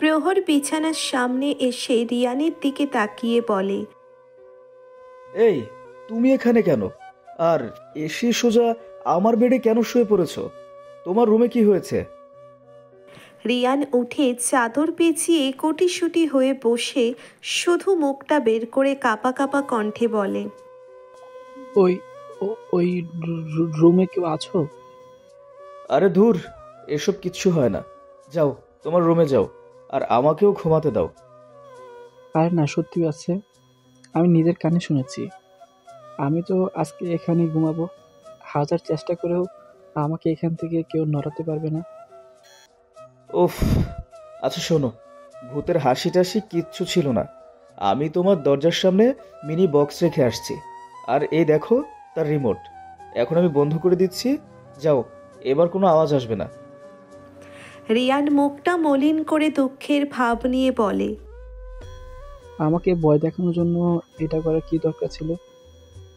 প্রহর বিছানার সামনে এসে রিয়ানের দিকে তাকিয়ে বলে, এই তুমি এখানে কেন? আর এসে সোজা আমার বেডে কেন শুয়ে পড়েছো? তোমার রুমে কি হয়েছে? রিয়ান উঠে চাদর পেঁচিয়ে কোটিসুটি হয়ে বসে শুধু মুখটা বের করে কাঁপা কাঁপা কণ্ঠে বলে, ওই রুমে কেউ আছো? আরে ধুর, এসব কিচ্ছু হয় না, যাও তোমার রুমে যাও, আর আমাকেও ঘুমাতে দাও। আর না, সত্যি আছে, আমি নিজের কানে শুনেছি। আমি তো আজকে এখানে ঘুমাবো, হাজার চেষ্টা করেও আমাকে এখান থেকে কেউ নড়াতে পারবে না। উফ, আচ্ছা শোনো, ভূতের হাসি টাসি কিচ্ছু ছিল না। আমি তোমার দরজার সামনে মিনি বক্স রেখে আসছি, আর এই দেখো তার রিমোট, এখন আমি বন্ধ করে দিচ্ছি, যাও, এবার কোনো আওয়াজ আসবে না। রিয়ান মুখটা মলিন করে দুঃখের ভাব নিয়ে বলে, আমাকে ভয় দেখানোর জন্য এটা করার কি দরকার ছিল?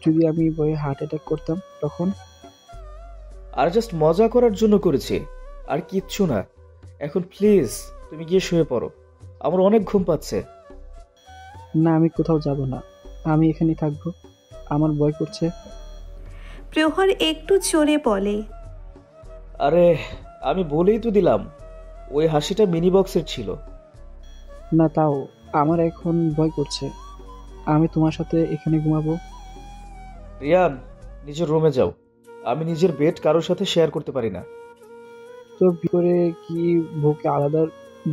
যদি আমি ভয়ে হার্ট অ্যাটাক করতাম তখন? আর জাস্ট মজা করার জন্য করেছি, আর কিচ্ছু না। এখন প্লিজ তুমি গিয়ে শুয়ে পড়ো, আমার অনেক ঘুম পাচ্ছে। না, আমি কোথাও যাব না, আমি এখানেই থাকবো, আমার ভয় করছে। প্রহর একটু চড়ে বলে, আরে আমি বলেই তো দিলাম, ওই হাসিটা মিনি বক্সের ছিল না, তাও আমার এখন ভয় করছে। আমি তোমার সাথে এখানে ঘুমাবো। রিয়ান, নিজের রুমে যাও, আমি নিজের বেড কারোর সাথে শেয়ার করতে পারি না। তো ভিতরে কি বউকে আলাদা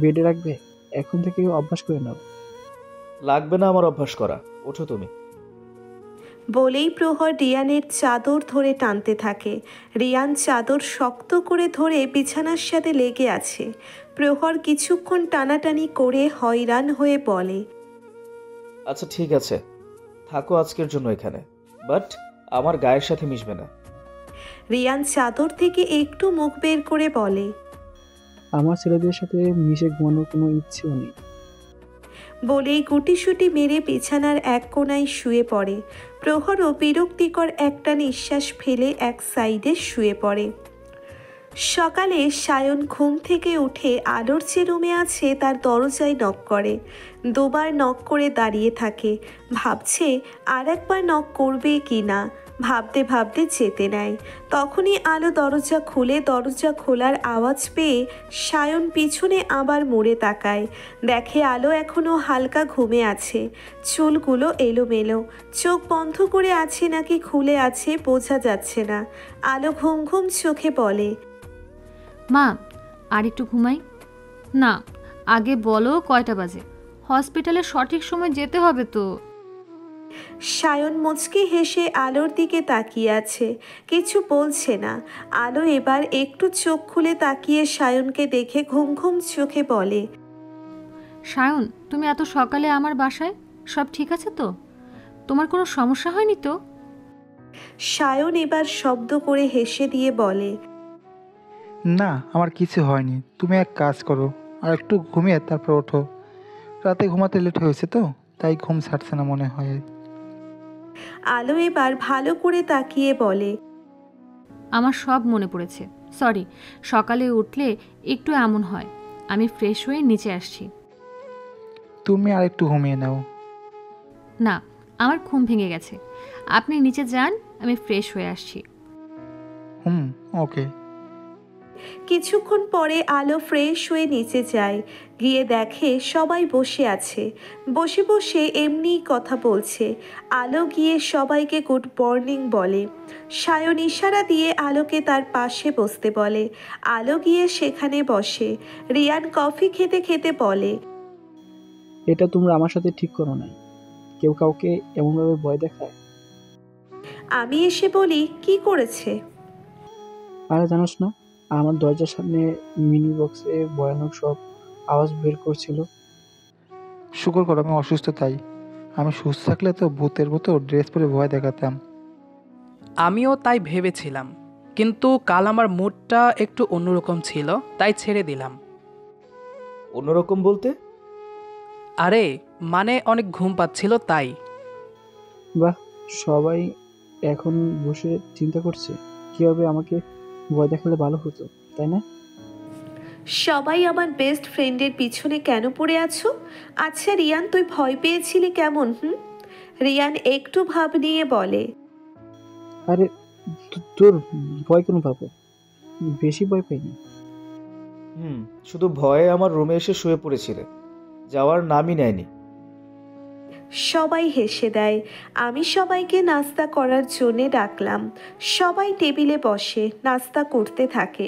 বেডে রাখবে? এখন থেকে অভ্যাস করে নাও। লাগবে না আমার অভ্যাস করা, ওঠো তুমি। বলেই প্রহর রিয়ানের চাদর ধরে টানতে থাকে। রিয়ান চাদর শক্ত করে ধরে বিছানার সাথে লেগে আছে। প্রহর কিছুক্ষণ টানাটানি করে হয়রান হয়ে বলে, আচ্ছা ঠিক আছে, থাকো আজকের জন্য এখানে, বাট আমার গায়ের সাথে মিশবে না। রিয়ান চাদর থেকে একটু মুখ বের করে বলে, আমার ছেলেদের সাথে মিশে ঘুমানোর কোনো ইচ্ছেও নেই। বলেই গুটিসুটি মেরে বিছানার এক কোণায় শুয়ে পড়ে। প্রহরও বিরক্তিকর একটা নিঃশ্বাস ফেলে এক সাইডে শুয়ে পড়ে। সকালে সায়ন ঘুম থেকে উঠে আলোর যে রুমে আছে তার দরজায় নক করে। দুবার নক করে দাঁড়িয়ে থাকে, ভাবছে আর একবার নক করবে কি না। ভাবতে ভাবতে যেতে নেয়, তখনই আলো দরজা খুলে। দরজা খোলার আওয়াজ পেয়ে সায়ন পিছনে আবার মুড়ে তাকায়, দেখে আলো এখনও হালকা ঘুমে আছে, চুলগুলো এলোমেলো, চোখ বন্ধ করে আছে নাকি খুলে আছে বোঝা যাচ্ছে না। আলো ঘুম ঘুম চোখে বলে, মা আর একটু ঘুমাই? না, আগে বলো কয়টা বাজে, হসপিটালে সঠিক সময় যেতে হবে তো। সায়ন মুচকি হেসে আলোর দিকে তাকিয়ে আছে, কিছু বলছে না। আলো এবার একটু চোখ খুলে তাকিয়ে সায়নকে দেখে ঘুম ঘুম চোখে বলে, সায়ন তুমি এত সকালে আমার বাসায়, সব ঠিক আছে তো? তোমার কোনো সমস্যা হয়নি তো? সায়ন এবার শব্দ করে হেসে দিয়ে বলে, না আমার কিছু হয়নি, তুমি এক কাজ করো, আর একটু ঘুমিয়ে তারপর ওঠো, রাতে ঘুমাতে লেট হয়েছে তো, তাই ঘুম ছাড়ছে না মনে হয়। আলো এবার ভালো করে তাকিয়ে বলে, আমার সব মনে পড়েছে, সরি, সকালে উঠলে একটু এমন হয়। আমি ফ্রেশ হয়ে নিচে আসছি, তুমি আর একটু ঘুমিয়ে নাও। না, আমার ঘুম ভেঙে গেছে, আপনি নিচে যান, আমি ফ্রেশ হয়ে আসছি। ওকে। কিছুক্ষণ পরে আলো ফ্রেশ হয়ে নিচে যায়, গিয়ে দেখে সবাই বসে আছে, বসে বসে এমনিই কথা বলছে। আলো গিয়ে সবাইকে গুড মর্নিং বলে। সায়ন ইশারা দিয়ে আলোকে তার পাশে বসতে বলে। আলো গিয়ে সেখানে বসে। রিয়ান কফি খেতে খেতে বলে, এটা তোমরা আমার সাথে ঠিক করো না, কেউ কাউকে এমনভাবে ভয় দেখায়। আমি এসে বলি কি করেছে? আরে জানোস না, আমার দরজার সামনে মিনি বক্সে ভয়ানক সব আওয়াজ বের করছিল। শুকর করো আমি অসুস্থ, তাই আমি সুস্থ থাকলে তো ভূতের মতো ড্রেস পরে ভয় দেখাতাম। আমিও তাই ভেবেছিলাম, কিন্তু কাল আমার মুডটা একটু অন্যরকম ছিল, তাই ছেড়ে দিলাম। অন্যরকম বলতে? আরে মানে অনেক ঘুম পাচ্ছিল তাই। বাহ, সবাই এখন বসে চিন্তা করছে কীভাবে আমাকে ভয় দেখালে ভালো হতো, তাই না? সবাই আমার বেস্ট ফ্রেন্ডের পিছনে কেন পড়ে আছো? আচ্ছা রিয়ান, তুই ভয় পেয়েছিলি কেমন? রিয়ান একটু ভাব নিয়ে বলে, আরে তোর ভয় কেন পাবো, বেশি ভয় পাইনি। শুধু ভয়ে আমার রুমে এসে শুয়ে পড়েছিলে, যাওয়ার নামই নেয়নি। সবাই হেসে দেয়। আমি সবাইকে নাস্তা করার জন্য ডাকলাম। সবাই টেবিলে বসে নাস্তা করতে থাকে।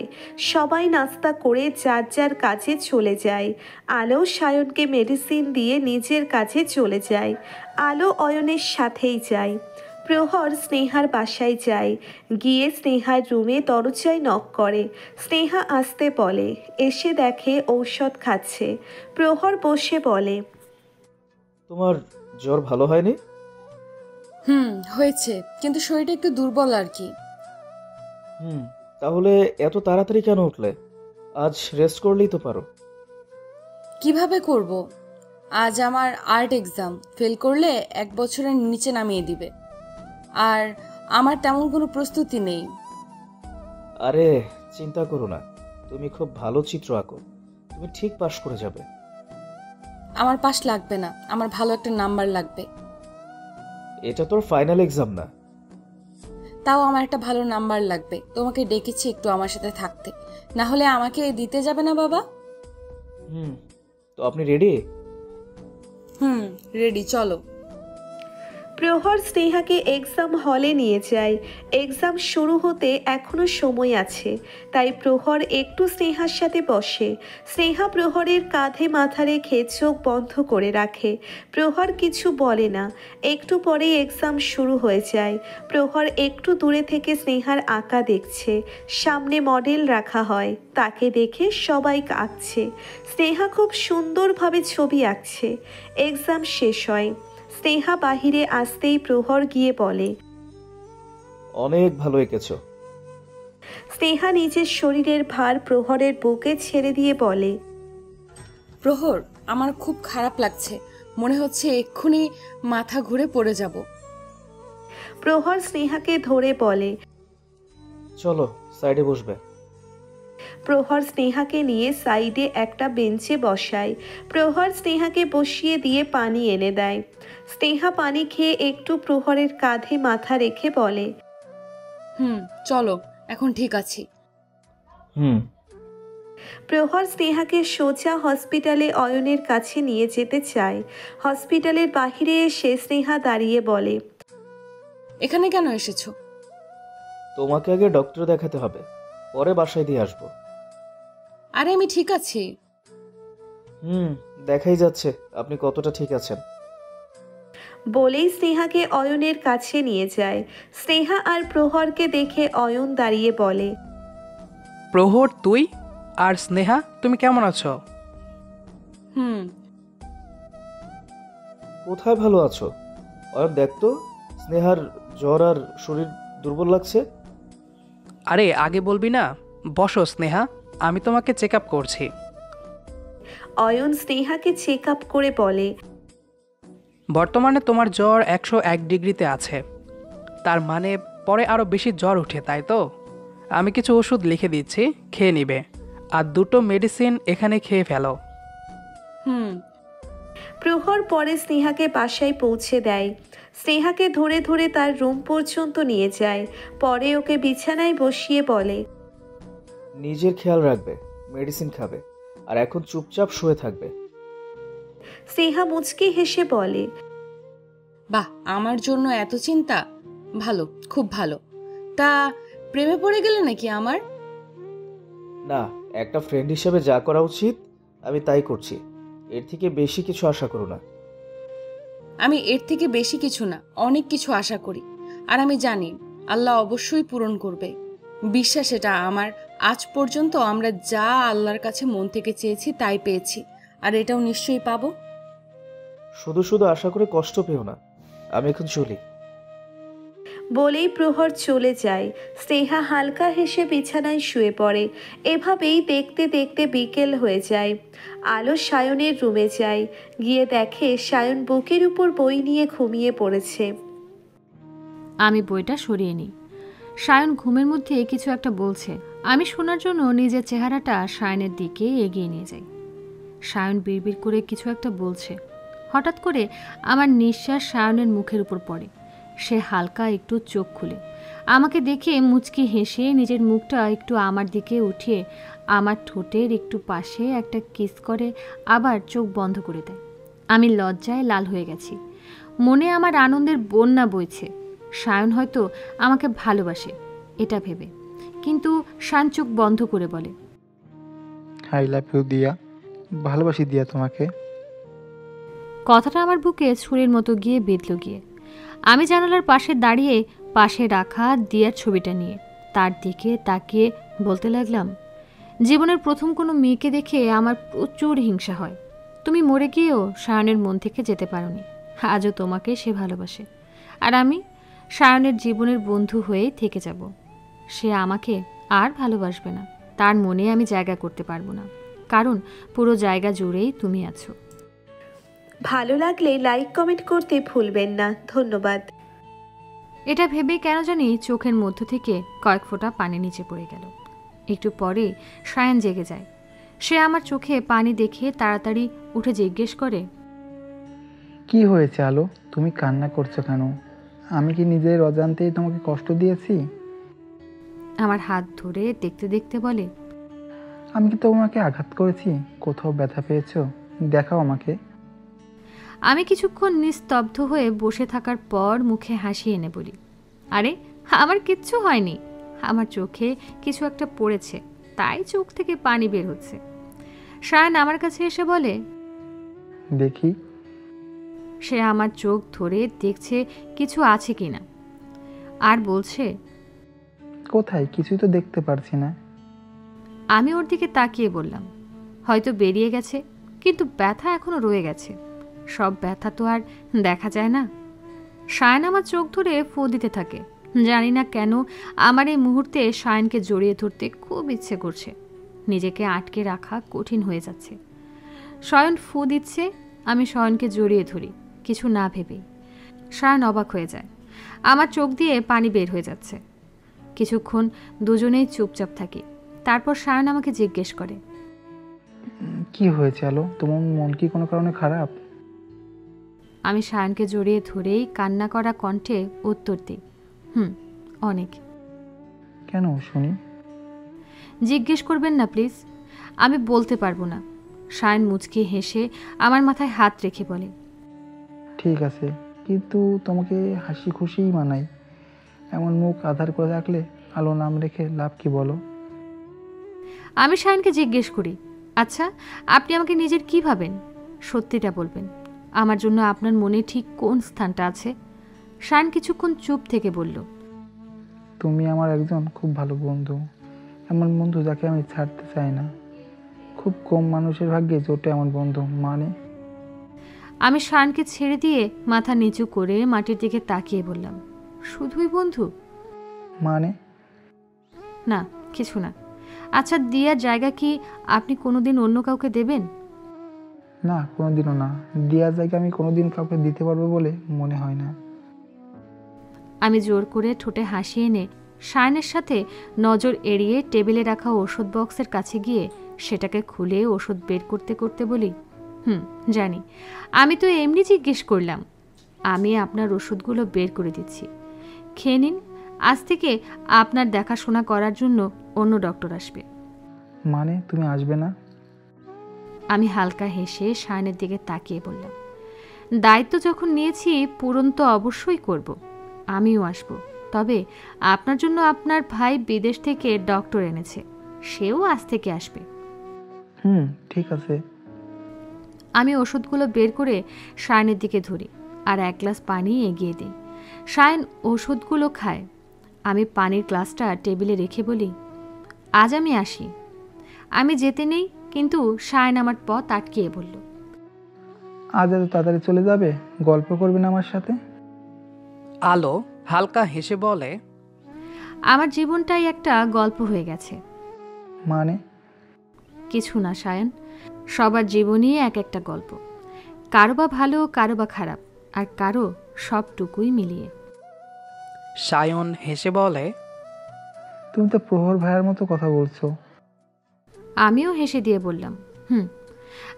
সবাই নাস্তা করে যার যার কাজে চলে যায়। আলো সায়নকে মেডিসিন দিয়ে নিজের কাজে চলে যায়। আলো অয়নের সাথেই যায়। প্রহর স্নেহার বাসায় যায়। গিয়ে স্নেহার রুমে দরজায় নক করে। স্নেহা আসতে বলে। এসে দেখে ঔষধ খাচ্ছে। প্রহর বসে বলে, তোমার জ্বর ভালো হয়নি? হয়েছে, কিন্তু শরীরটা একটু দুর্বল আর কি। তাহলে এত তাড়াতাড়ি কেন উঠলে? আজ রেস্ট করলেই তো পারো। কিভাবে করব? আজ আমার আর্ট এক্সাম, ফেল করলে 1 বছরের নিচে নামিয়ে দিবে। আর আমার তেমন কোনো প্রস্তুতি নেই। আরে চিন্তা করো না, তুমি খুব ভালো চিত্র আঁকো, তুমি ঠিক পাস করে যাবে। আমার পাস লাগবে না, আমার ভালো একটা নাম্বার লাগবে। এটা তোর ফাইনাল এক্সাম না? তাও আমার একটা ভালো নাম্বার লাগবে। তোমাকে ডেকেছি একটু আমার সাথে থাকতে, না হলে আমাকে দিতে যাবে না বাবা। তো আপনি রেডি? রেডি, চলো। প্রহর স্নেহাকে এক্সাম হলে নিয়ে যায়। এক্সাম শুরু হতে এখনও সময় আছে, তাই প্রহর একটু স্নেহার সাথে বসে। স্নেহা প্রহরের কাঁধে মাথা রেখে চোখ বন্ধ করে রাখে। প্রহর কিছু বলে না। একটু পরে এক্সাম শুরু হয়ে যায়। প্রহর একটু দূরে থেকে স্নেহার আঁকা দেখছে। সামনে মডেল রাখা হয়, তাকে দেখে সবাই আঁকছে। স্নেহা খুব সুন্দরভাবে ছবি আঁকছে। এক্সাম শেষ হয়। স্নেহা বাহিরে আসতেই প্রহর গিয়ে বলে, অনেক ভালো এঁকেছো। স্নেহা নিজের শরীরের ভার প্রহরের বুকে ছেড়ে দিয়ে বলে, প্রহর আমার খুব খারাপ লাগছে, মনে হচ্ছে এক্ষুনি মাথা ঘুরে পড়ে যাব। প্রহর স্নেহাকে ধরে বলে, চলো সাইডে বসবে। প্রহর স্নেহাকে নিয়ে সাইডে একটা বেঞ্চে বসায়। প্রহর স্নেহাকে বসিয়ে দিয়ে পানি এনে দেয়। স্নেহা পানি খেয়ে একটু প্রহরের কাঁধে মাথা রেখে বলে, চলো এখন ঠিক আছি। প্রহর স্নেহাকে সোজা হসপিটালে অয়নের কাছে নিয়ে যেতে চায়। হসপিটালের বাহিরে এসে স্নেহা দাঁড়িয়ে বলে, এখানে কেন এসেছো? তোমাকে আগে ডক্টর দেখাতে হবে, পরে বাসায় দিয়ে আসবো। আরে আমি ঠিক আছি। দেখাই যাচ্ছে আপনি কতটা ঠিক আছেন। বলেই স্নেহাকে অয়নের কাছে নিয়ে যায়। স্নেহা আর প্রহরকে দেখে অয়ন দাঁড়িয়ে বলে, প্রহর তুই আর স্নেহা তুমি কেমন আছো? কোথায় ভালো আছো? অয়ন দেখতো স্নেহার জ্বর আর শরীর দুর্বল লাগছে। আরে আগে বলবি না, বসো স্নেহা, আমি তোমাকে চেক আপ করছি। অয়ন স্নেহাকে চেক আপ করে বলে, বর্তমানে তোমার জ্বর 101 ডিগ্রিতে আছে, তার মানে পরে আরও বেশি জ্বর উঠে, তাই তো? আমি কিছু ওষুধ লিখে দিচ্ছি, খেয়ে নিবে। আর 2টো মেডিসিন এখানে খেয়ে ফেলো। প্রহর পরে স্নেহাকে বাসায় পৌঁছে দেয়। স্নেহাকে ধরে ধরে তার রুম পর্যন্ত নিয়ে যায়। পরে ওকে বিছানায় বসিয়ে বলে, নিজের খেয়াল রাখবে, মেডিসিন খাবে, আর এখন চুপচাপ শুয়ে থাকবে। স্নেহা মুচকি হেসে বলে, বাহ, আমার জন্য এত চিন্তা, ভালো, খুব ভালো। তা প্রেমে পড়ে গেলে নাকি? আমার না, একটা ফ্রেন্ড হিসেবে যা করা উচিত আমি তাই করছি, এর থেকে বেশি কিছু আশা করো না। আমি এর থেকে বেশি কিছু না, অনেক কিছু আশা করি, আর আমি জানি আল্লাহ অবশ্যই পূরণ করবে, বিশ্বাস এটা আমার। আজ পর্যন্ত আমরা যা আল্লাহর কাছে মন থেকে চেয়েছি তাই পেয়েছি, আর এটাও নিশ্চয়ই পাবো। শুধু শুধু আশা করে কষ্ট পেও না, আমি এখন চলি। বলেই প্রহর চলে যায়। স্নেহা হালকা হেসে বিছানায় শুয়ে পড়ে। এভাবেই দেখতে দেখতে বিকেল হয়ে যায়। আলো সায়নের রুমে যায়। গিয়ে দেখে সায়ন বুকের উপর বই নিয়ে ঘুমিয়ে পড়েছে। আমি বইটা সরিয়ে নিই। সায়ন ঘুমের মধ্যে কিছু একটা বলছে, আমি শোনার জন্য নিজের চেহারাটা সায়নের দিকে এগিয়ে নিয়ে যাই। সায়ন বিড়বিড় করে কিছু একটা বলছে। হঠাৎ করে আমার নিঃশ্বাস সায়নের মুখের উপর পড়ে। সে হালকা একটু চোখ খুলে আমাকে দেখে মুচকি হেসে নিজের মুখটা একটু আমার দিকে উঠিয়ে আমার ঠোঁটের একটু পাশে একটা কিস করে আবার চোখ বন্ধ করে দেয়। আমি লজ্জায় লাল হয়ে গেছি। মনে আমার আনন্দের বন্যা বইছে। সায়ন হয়তো আমাকে ভালোবাসে এটা ভেবে, কিন্তু শান চোখ বন্ধ করে বলে, আই লাভ ইউ দিয়া, ভালোবাসি দিয়া তোমাকে। কথাটা আমার বুকে ছুরির মতো গিয়ে বিঁধল গিয়ে। আমি জানালার পাশে দাঁড়িয়ে পাশে রাখা দিয়ার ছবিটা নিয়ে তার দিকে তাকিয়ে বলতে লাগলাম, জীবনের প্রথম কোনো মেয়েকে দেখে আমার প্রচুর হিংসা হয়। তুমি মরে গিয়েও সায়নের মন থেকে যেতে পারোনি। আজও তোমাকে সে ভালোবাসে, আর আমি সায়নের জীবনের বন্ধু হয়েই থেকে যাব। সে আমাকে আর ভালোবাসবে না, তার মনে আমি জায়গা করতে পারবো না, কারণ পুরো জায়গা জুড়েই তুমি আছো। ভালো লাগলে লাইক কমেন্ট করতে ভুলবেন না, ধন্যবাদ। এটা ভেবে কেন জানি চোখের মধ্য থেকে কয়েক ফোঁটা পানি নিচে পড়ে গেল। একটু পরে সায়ন জেগে যায়। সে আমার চোখে পানি দেখে তাড়াতাড়ি উঠে জিজ্ঞেস করে, কি হয়েছে আলো, তুমি কান্না করছো কেন? আমি কি নিজের অজান্তেই তোমাকে কষ্ট দিয়েছি? আমার হাত ধরে দেখতে দেখতে বলে, আমি কি তোমাকে আঘাত করেছি? কোথাও ব্যথা পেয়েছো? দেখাও আমাকে। আমি কিছুক্ষণ নিস্তব্ধ হয়ে বসে থাকার পর মুখে হাসি এনে বলি, আরে আমার কিচ্ছু হয়নি, আমার চোখে কিছু একটা পড়েছে, তাই চোখ থেকে পানি বের হচ্ছে। সায়ন আমার কাছে এসে বলে, দেখি। সে আমার চোখ ধরে দেখছে কিছু আছে কিনা, আর বলছে, কোথায়? কিছুই তো দেখতে পারছি না। আমি ওর দিকে তাকিয়ে বললাম, হয়তো বেরিয়ে গেছে, কিন্তু ব্যথা এখনো রয়ে গেছে। সব ব্যথা তো আর দেখা যায় না। সায়ন আমার চোখ ধরে ফু দিতে থাকে। জানি না কেন আমার এই মুহূর্তে সায়নকে জড়িয়ে ধরতে খুব ইচ্ছে করছে। নিজেকে আটকে রাখা কঠিন হয়ে যাচ্ছে। সায়ন ফু দিচ্ছে, আমি সায়নকে জড়িয়ে ধরি কিছু না ভেবেই। সায়ন অবাক হয়ে যায়, আমার চোখ দিয়ে পানি বের হয়ে যাচ্ছে। কিছুক্ষণ দুজনেই চুপচাপ থাকি। তারপর সায়ন আমাকে জিজ্ঞেস করে, কি হয়েছে আলো, তোমার মন কি কোনো কারণে খারাপ? আমি সায়নকে জড়িয়ে ধরেই কান্না করা কণ্ঠে উত্তর দিই, অনেক। কেন শুনি? জিজ্ঞেস করবেন না প্লিজ, আমি বলতে পারবো না। সায়ন মুচকি হেসে আমার মাথায় হাত রেখে বলে, ঠিক আছে, কিন্তু তোমাকে হাসি খুশিই মানাই। এমন মুখ আধার করে রাখলে আলো নাম রেখে লাভ কি বলো? আমি সায়নকে জিজ্ঞেস করি, আচ্ছা আপনি আমাকে নিজের কি ভাবেন? সত্যিটা বলবেন, আমার জন্য আপনার মনে ঠিক কোন স্থানটা আছে? শান কিছুক্ষণ চুপ থেকে বলল, তুমি আমার একজন খুব ভালো বন্ধু, এমন বন্ধু যাকে আমি ছাড়তে চাই না। খুব কম মানুষের ভাগ্যে জোটে এমন বন্ধু। মানে? আমি শানকে ছেড়ে দিয়ে মাথা নিচু করে মাটির দিকে তাকিয়ে বললাম, শুধুই বন্ধু? মানে? না, কিছু না। আচ্ছা দিয়ার জায়গা কি আপনি কোনোদিন অন্য কাউকে দেবেন? না, কোনোদিনও না। দিয়ার জায়গা আমি কোনোদিন কাউকে দিতে পারবো বলে মনে হয় না। আমি জোর করে ঠোঁটে হাসি এনে শায়নের সাথে নজর এড়িয়ে টেবিলে রাখা ওষুধ বক্সের কাছে গিয়ে সেটাকে খুলে ওষুধ বের করতে করতে বলি, জানি, আমি তো এমনি জিজ্ঞেস করলাম। আমি আপনার ওষুধগুলো বের করে দিচ্ছি, খেয়ে নিন। আজ থেকে আপনার দেখাশোনা করার জন্য অন্য ডক্টর আসবে। মানে তুমি আসবে না? আমি হালকা হেসে শায়নের দিকে তাকিয়ে বললাম, দায়িত্ব যখন নিয়েছি পূরণ তো অবশ্যই করব। আমিও আসব, তবে আপনার জন্য আপনার ভাই বিদেশ থেকে ডক্টর এনেছে, সেও আজ থেকে আসবে। ঠিক আছে। আমি ওষুধগুলো বের করে শায়নের দিকে ধরি আর এক গ্লাস পানি এগিয়ে দিই। শায়ন ওষুধগুলো খায়। আমি পানির গ্লাসটা টেবিলে রেখে বলি, আজ আমি আসি। আমি যেতে নেই, কিন্তু শায়ন আমার পথ আটকিয়ে বলল, আজ এত তাড়াতাড়ি চলে যাবে? গল্প করবে না আমার সাথে? আলো হালকা হেসে বলে, আমার জীবনটাই একটা গল্প হয়ে গেছে। মানে? কিছু না শায়ন, সবার জীবনই এক একটা গল্প, কারো বা ভালো, কারো বা খারাপ, আর কারো সবটুকুই মিলিয়ে। শায়ন হেসে বলে, তুমি তো প্রহর ভাইয়ের মতো কথা বলছো। আমিও হেসে দিয়ে বললাম, হুম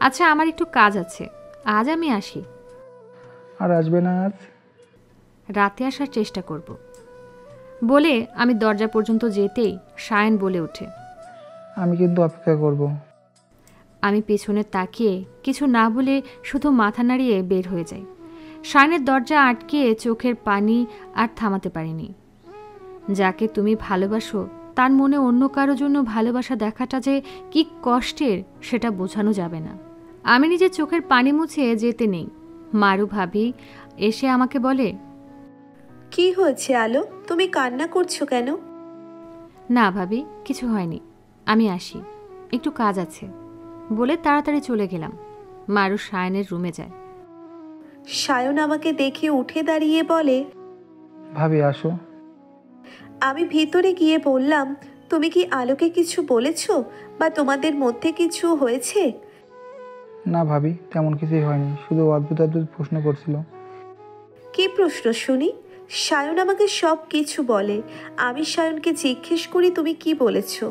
আচ্ছা আমার একটু কাজ আছে, আজ আমি আসি। আর আসবে না, আজ রাতে আসার চেষ্টা করব বলে আমি দরজা পর্যন্ত যেতেই সায়ন বলে ওঠে, আমি কিন্তু অপেক্ষা করব। আমি পেছনে তাকিয়ে কিছু না বলে শুধু মাথা নাড়িয়ে বের হয়ে যাই। সায়নের দরজা আটকে চোখের পানি আর থামাতে পারিনি। যাকে তুমি ভালোবাসো তার মনে অন্য কারো জন্য ভালোবাসা দেখাটা যে কি কষ্টের সেটা বোঝানো যাবে না। আমি নিজে চোখের পানি মুছে যেতে নেই, মারু ভাবি এসে আমাকে বলে, কি হয়েছে আলো, তুমি কান্না করছো কেন? না ভাবি কিছু হয়নি, আমি আসি, একটু কাজ আছে বলে তাড়াতাড়ি চলে গেলাম। মারু সায়নের রুমে যায়। সায়ন আমাকে দেখে উঠে দাঁড়িয়ে বলে, ভাবি আসো। আমি ভিতরে গিয়ে বললাম, তুমি কি আলোকে কিছু বলেছো বা তোমাদের মধ্যে কিছু হয়েছে? না ভাবি তেমন কিছুই হয়নি, শুধু অদ্ভুত অদ্ভুত প্রশ্ন করছিল। কি প্রশ্ন শুনি? সায়ন আমাকে সব কিছু বলে। আমি সায়নকে জিজ্ঞেস করি, তুমি কি বলেছো?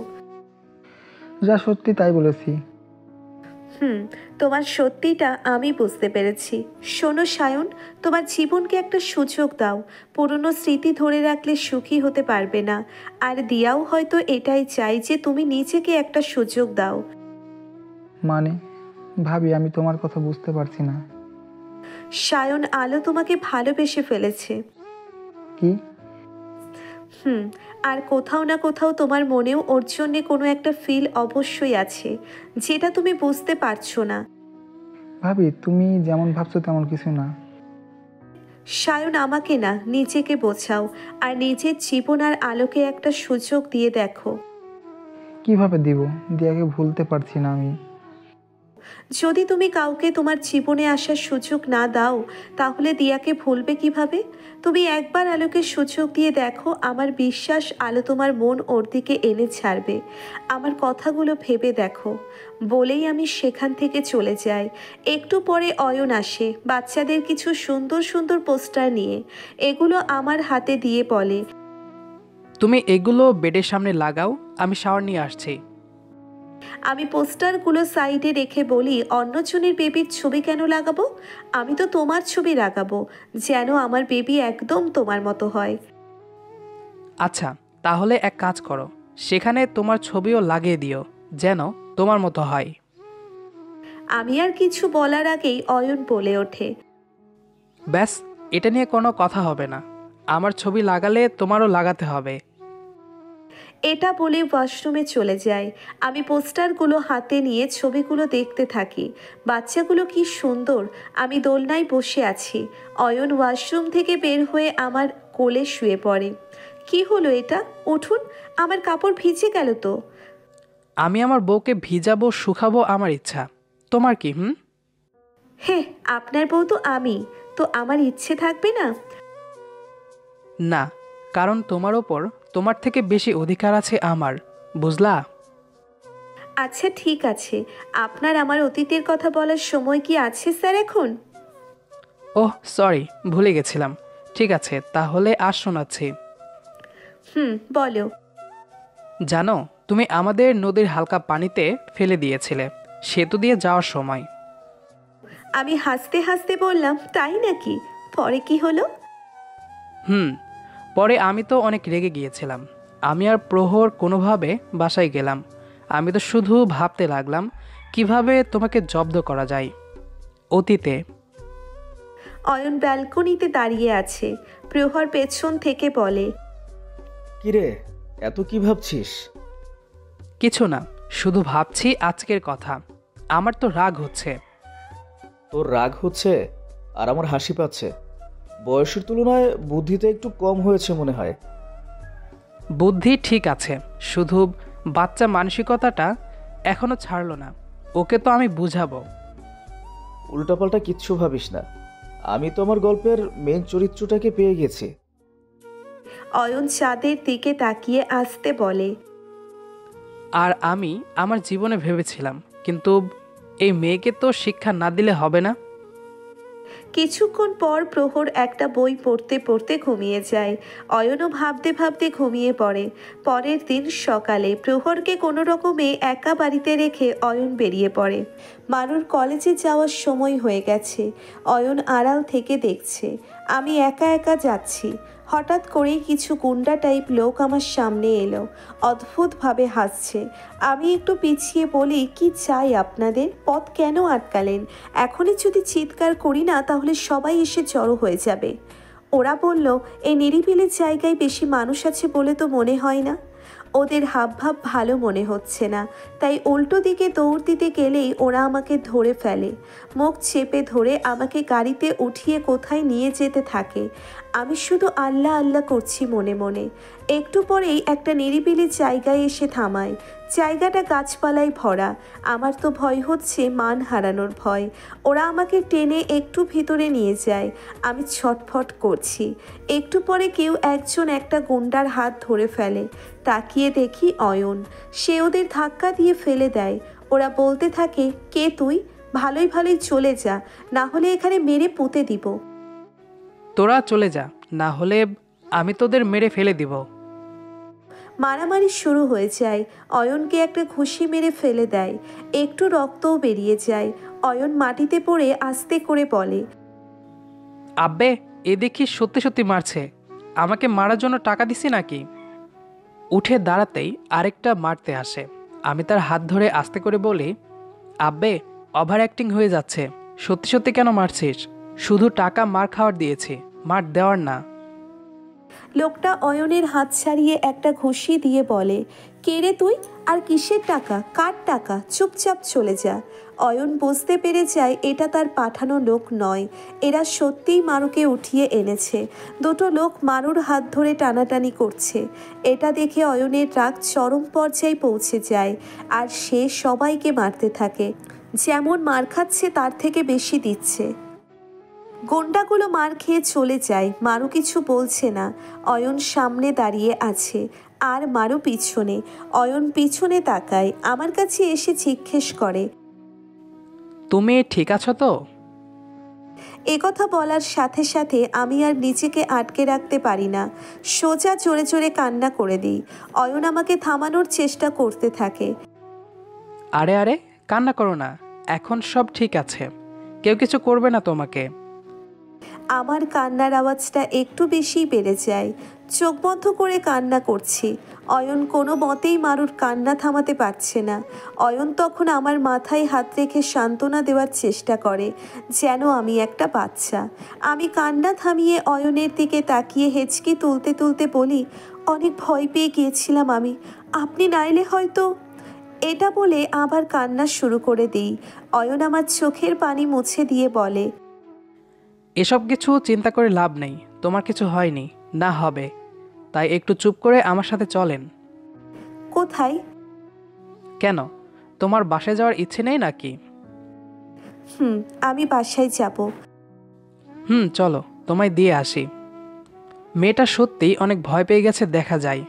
যা সত্যি তাই বলেছি। তোমার সত্যিটা আমি বুঝতে পেরেছি। শোনো সায়ন, তোমার জীবনকে একটা সুযোগ দাও, পুরনো স্মৃতি ধরে রাখলে সুখী হতে পারবে না। আর দিয়াও হয়তো এটাই চাই যে তুমি নিজেকে একটা সুযোগ দাও। মানে? ভাবি আমি তোমার কথা বুঝতে পারছি না। সায়ন, আলো তোমাকে ভালোবেসে ফেলেছে। কি? আর কোথাও না কোথাও তোমার মনেও ওর জন্য কোনো একটা ফিল অবশ্যই আছে, যেটা তুমি বুঝতে পারছো না। ভাবি তুমি যেমন ভাবছো তেমন কিছু না। সায়ন আমাকে না, নিজেকে বোঝাও আর নিজের জীবন আর আলোকে একটা সুযোগ দিয়ে দেখো। কিভাবে দিব? দিয়াকে ভুলতে পারছি না আমি। যদি তুমি কাউকে তোমার জীবনে আসার সুযোগ না দাও তাহলে দিয়াকে ভুলবে কিভাবে? তুমি একবার আলোকে সুযোগ দিয়ে দেখো, আমার বিশ্বাস আলো তোমার মন ওর দিকে এনে ছাড়বে। আমার কথাগুলো ভেবে দেখো বলেই আমি সেখান থেকে চলে যাই। একটু পরে অয়ন আসে বাচ্চাদের কিছু সুন্দর সুন্দর পোস্টার নিয়ে। এগুলো আমার হাতে দিয়ে বলে, তুমি এগুলো বেডের সামনে লাগাও, আমি শাওয়ার নিয়ে আসছি। আমি পোস্টারগুলো সাইডে রেখে বলি, অন্যজনের বেবির ছবি কেন লাগাবো? আমি তো তোমার ছবি লাগাবো, যেন আমার বেবি একদম তোমার মতো হয়। আচ্ছা তাহলে এক কাজ করো, সেখানে তোমার ছবিও লাগিয়ে দিও, যেন তোমার মতো হয়। আমি আর কিছু বলার আগেই অয়ন বলে ওঠে, ব্যাস এটা নিয়ে কোনো কথা হবে না, আমার ছবি লাগালে তোমারও লাগাতে হবে। এটা বলে ওয়াশরুমে চলে যায়। আমি পোস্টারগুলো হাতে নিয়ে ছবিগুলো দেখতে থাকি। বাচ্চাগুলো কি সুন্দর। আমি দোলনায় বসে আছি, অয়ন ওয়াশরুম থেকে বের হয়ে আমার কোলে শুয়ে পড়ে। কি হলো এটা? উঠুন, আমার কাপড় ভিজে গেল তো। আমি আমার বউকে ভিজাবো, শুকাবো আমার ইচ্ছা, তোমার কি? হ্যাঁ আপনার বউ তো আমি, তো আমার ইচ্ছে থাকবে না? না, কারণ তোমার ওপর তোমার থেকে বেশি অধিকার আছে আমার, বুঝলা? আচ্ছা ঠিক আছে, আপনার আমার অতীতের কথা বলার সময় কি আছে স্যার এখন? ওহ সরি, ভুলে গেছিলাম। ঠিক আছে তাহলে আর শোনাচ্ছি। বলো। জানো তুমি আমাদের নদীর হালকা পানিতে ফেলে দিয়েছিলে সেতু দিয়ে যাওয়ার সময়। আমি হাসতে হাসতে বললাম, তাই নাকি? পরে কি হলো? পরে আমি তো অনেক রেগে গিয়েছিলাম। আমি আর প্রহর কোনোভাবে বাসায় গেলাম। আমি তো শুধু ভাবতে লাগলাম কিভাবে তোমাকে জব্দ করা যায় অতীতে। অয়ন ব্যালকনিতে দাঁড়িয়ে আছে। প্রহর পেছন থেকে বলে, কিরে এত কি ভাবছিস? কিছু না, শুধু ভাবছি আজকের কথা। আমার তো রাগ হচ্ছে। তোর রাগ হচ্ছে আর আমার হাসি পাচ্ছে। বয়সের তুলনায় বুদ্ধিতে একটু কম হয়েছে মনে হয়। বুদ্ধি ঠিক আছে, শুধু বাচ্চা মানসিকতাটা এখনো ছাড়লো না। ওকে তো আমি বুঝাবো। উল্টাপাল্টা কিচ্ছু ভাবিস না, আমি তো আমার গল্পের মেন চরিত্রটাকে পেয়ে গেছি। অয়ন চাঁদের দিকে তাকিয়ে আসতে বলে, আর আমি আমার জীবনে ভেবেছিলাম, কিন্তু এই মেয়েকে তো শিক্ষা না দিলে হবে না। কিছুক্ষণ পর প্রহর একটা বই পড়তে পড়তে ঘুমিয়ে যায়। অয়নও ভাবতে ভাবতে ঘুমিয়ে পড়ে। পরের দিন সকালে প্রহরকে কোনো রকমে একা বাড়িতে রেখে অয়ন বেরিয়ে পড়ে। মানুর কলেজে যাওয়ার সময় হয়ে গেছে। অয়ন আড়াল থেকে দেখছে। আমি একা একা যাচ্ছি, হঠাৎ করেই কিছু গুন্ডা টাইপ লোক আমার সামনে এলো। অদ্ভুতভাবে হাসছে। আমি একটু পিছিয়ে বলি, কি চাই আপনাদের? পথ কেন আটকালেন? এখনই যদি চিৎকার করি না তাহলে সবাই এসে জড়ো হয়ে যাবে। ওরা বলল, এই নিরিবিলি জায়গায় বেশি মানুষ আছে বলে তো মনে হয় না। ওদের হাবভাব ভালো মনে হচ্ছে না, তাই উল্টো দিকে দৌড় দিতে গেলেই ওরা আমাকে ধরে ফেলে। মুখ চেপে ধরে আমাকে গাড়িতে উঠিয়ে কোথায় নিয়ে যেতে থাকে। আমি শুধু আল্লাহ আল্লাহ করছি মনে মনে। একটু পরেই একটা নিরিবিলি জায়গায় এসে থামায়। জায়গাটা গাছপালায় ভরা। আমার তো ভয় হচ্ছে, মান হারানোর ভয়। ওরা আমাকে টেনে একটু ভিতরে নিয়ে যায়। আমি ছটফট করছি। একটু পরে কেউ একজন একটা গুন্ডার হাত ধরে ফেলে। তাকিয়ে দেখি অয়ন। সে ওদের ধাক্কা দিয়ে ফেলে দেয়। ওরা বলতে থাকে, কে তুই? ভালোই ভালোই চলে যা, না হলে এখানে মেরে পুঁতে দিব। তোরা চলে যা, না হলে আমি তোদের মেরে ফেলে দিব। মারামারি শুরু হয়ে যায়। অয়নকে একটা ঘুষি মেরে ফেলে দেয়। একটু রক্তও বেরিয়ে যায়। অয়ন মাটিতে পড়ে আস্তে করে বলে, আব্বে, এ দেখি সত্যি সত্যি মারছে। আমাকে মারার জন্য টাকা দিছি নাকি? উঠে দাঁড়াতেই আরেকটা মারতে আসে। আমি তার হাত ধরে আস্তে করে বলি, আব্বে, ওভার অ্যাক্টিং হয়ে যাচ্ছে। সত্যি সত্যি কেন মারছিস? শুধু টাকা মার খাওয়ার দিয়েছি, মার দেওয়ার না। লোকটা অয়নের হাত ছাড়িয়ে একটা ঘুষি দিয়ে বলে, কে রে তুই? আর কিসের টাকা? কার টাকা? চুপচাপ চলে যা। অয়ন বুঝতে পেরে যায় এটা তার পাঠানো লোক নয়। এরা সত্যিই মারুকে উঠিয়ে এনেছে। দুটো লোক মারুর হাত ধরে টানাটানি করছে। এটা দেখে অয়নের রাগ চরম পর্যায়ে পৌঁছে যায়, আর সে সবাইকে মারতে থাকে। যেমন মার খাচ্ছে তার থেকে বেশি দিচ্ছে। গুন্ডাগুলো মার খেয়ে চলে যায়। মারু কিছু বলছে না। অয়ন সামনে দাঁড়িয়ে আছে, আর মারু পিছনে। অয়ন পিছনে তাকায়, আমার কাছে এসে জিজ্ঞেস করে, তুমি ঠিক আছো তো? একথা বলার সাথে সাথে আমি আর নিজেকে আটকে রাখতে পারি না। সোজা জোরে জোরে কান্না করে দিই। অয়ন আমাকে থামানোর চেষ্টা করতে থাকে। আরে আরে, কান্না করো না, এখন সব ঠিক আছে। কেউ কিছু করবে না তোমাকে। আমার কান্নার আওয়াজটা একটু বেশি বেড়ে যায়। চোখ বন্ধ করে কান্না করছি। অয়ন কোনো মতেই মারুর কান্না থামাতে পারছে না। অয়ন তখন আমার মাথায় হাত রেখে সান্ত্বনা দেওয়ার চেষ্টা করে, যেন আমি একটা বাচ্চা। আমি কান্না থামিয়ে অয়নের দিকে তাকিয়ে হেঁচকি তুলতে তুলতে বলি, অনেক ভয় পেয়ে গিয়েছিলাম আমি, আপনি নাইলে হয়তো। এটা বলে আবার কান্না শুরু করে দিই। অয়ন আমার চোখের পানি মুছে দিয়ে বলে, এসব কিছু চিন্তা করে লাভ নেই, তোমার কিছু হয়নি, না হবে। তাই একটু চুপ করে আমার সাথে চলেন। কোথায়? কেন, তোমার বাসায় যাওয়ার ইচ্ছে নেই নাকি? আমি বাসায় যাব। চলো, তোমায় দিয়ে আসি। মেয়েটা সত্যি অনেক ভয় পেয়ে গেছে, দেখা যায়।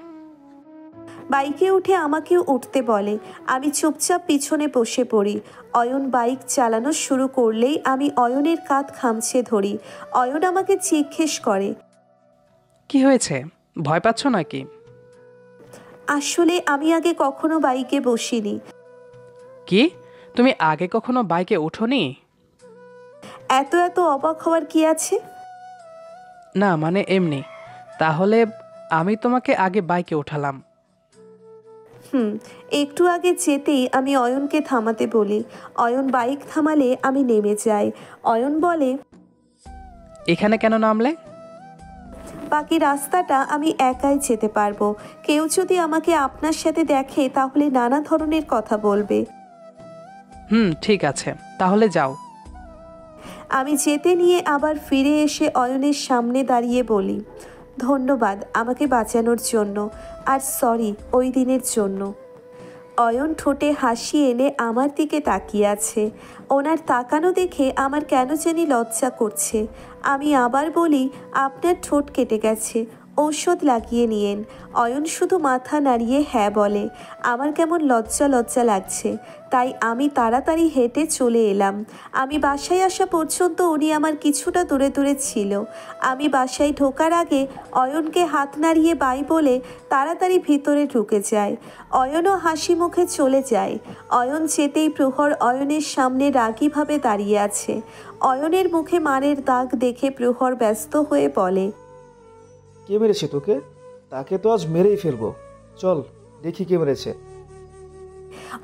বাইকে উঠে আমাকেও উঠতে বলে। আমি চুপচাপ পিছনে বসে পড়ি। অয়ন বাইক চালানো শুরু করলেই আমি অয়নের কাঁধ খামছে ধরি। অয়ন আমাকে জিজ্ঞেস করে, কি হয়েছে? ভয় পাচ্ছ নাকি? আসলে আমি আগে কখনো বাইকে বসিনি। কি, তুমি আগে কখনো বাইকে ওঠোনি? এত এত অবাক হওয়ার কি আছে? না মানে এমনি। তাহলে আমি তোমাকে আগে বাইকে ওঠালাম। একটু আগে যেতেই আমি অয়নকে থামাতে বলি। অয়ন বাইক থামালে আমি নেমে যাই। অয়ন বলে, এখানে কেন নামলে? বাকি রাস্তাটা আমি একাই যেতে পারবো। কেউ যদি আমাকে আপনার সাথে দেখে তাহলে নানা ধরনের কথা বলবে। ঠিক আছে, তাহলে যাও। আমি যেতে নিয়ে আবার ফিরে এসে অয়নের সামনে দাঁড়িয়ে বলি, ধন্যবাদ আমাকে বাঁচানোর জন্য, আর সরি ওই দিনের জন্য। অয়ন ঠোঁটে হাসি এনে আমার দিকে তাকিয়ে আছে। ওনার তাকানো দেখে আমার কেন জানি লজ্জা করছে। আমি আবার বলি, আপনার ঠোঁট কেটে গেছে, ও ঔষধ লাগিয়ে নিয়েন। অয়ন শুধু মাথা নাড়িয়ে হ্যাঁ বলে। আমার কেমন লজ্জা লজ্জা লাগছে, তাই আমি তাড়াতাড়ি হেঁটে চলে এলাম। আমি বাসায় আসা পর্যন্ত উনি আমার কিছুটা দূরে দূরে ছিল। আমি বাসায় ঢোকার আগে অয়নকে হাত নাড়িয়ে বাই বলে তাড়াতাড়ি ভিতরে ঢুকে যায়। অয়নও হাসি মুখে চলে যায়। অয়ন যেতেই প্রহর অয়নের সামনে রাগীভাবে দাঁড়িয়ে আছে। অয়নের মুখে মারের দাগ দেখে প্রহর ব্যস্ত হয়ে বলে, কে মেরেছে তোকে? তাকে তো আজ মেরেই ফেলবো, চল দেখি কে মেরেছে।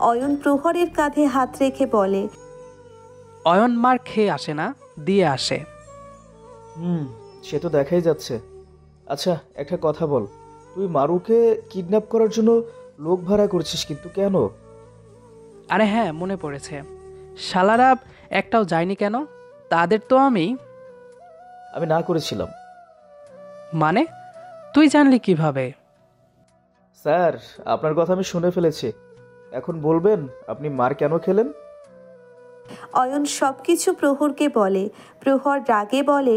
অয়ন প্রহরের কাঁধে হাত রেখে বলে, অয়ন মার খেয়ে আসে না, দিয়ে আসে। সে তো দেখাই যাচ্ছে। আচ্ছা একটা কথা বল, তুই মারুকে কিডন্যাপ করার জন্য লোক ভাড়া করছিস, কিন্তু কেন? আরে হ্যাঁ মনে পড়েছে, শালারা একটাও যায়নি কেন? তাদের তো আমি না করেছিলাম। মানে তুই জানলি কিভাবে? স্যার আপনার কথা আমি শুনে ফেলেছি, এখন বলবেন আপনি মার কেন খেলেন? অয়ন সবকিছু প্রহরকে বলে। প্রহর রাগে বলে,